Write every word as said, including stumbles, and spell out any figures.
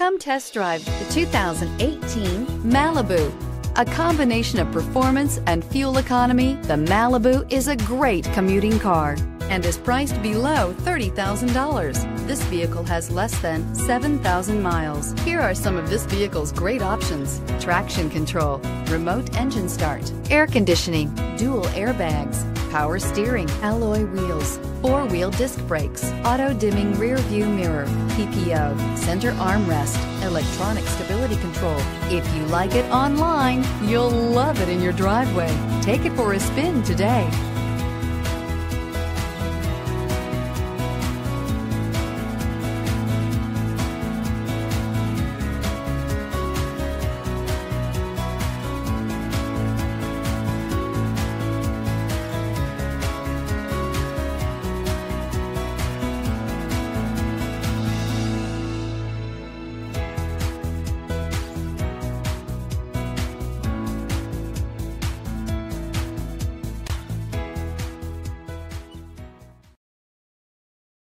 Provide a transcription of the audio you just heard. Come test drive the two thousand eighteen Malibu. A combination of performance and fuel economy, the Malibu is a great commuting car and is priced below thirty thousand dollars. This vehicle has less than seven thousand miles. Here are some of this vehicle's great options: traction control, remote engine start, air conditioning, dual airbags, power steering, alloy wheels, four-wheel disc brakes, auto-dimming rear-view mirror, P P O, center armrest, electronic stability control. If you like it online, you'll love it in your driveway. Take it for a spin today.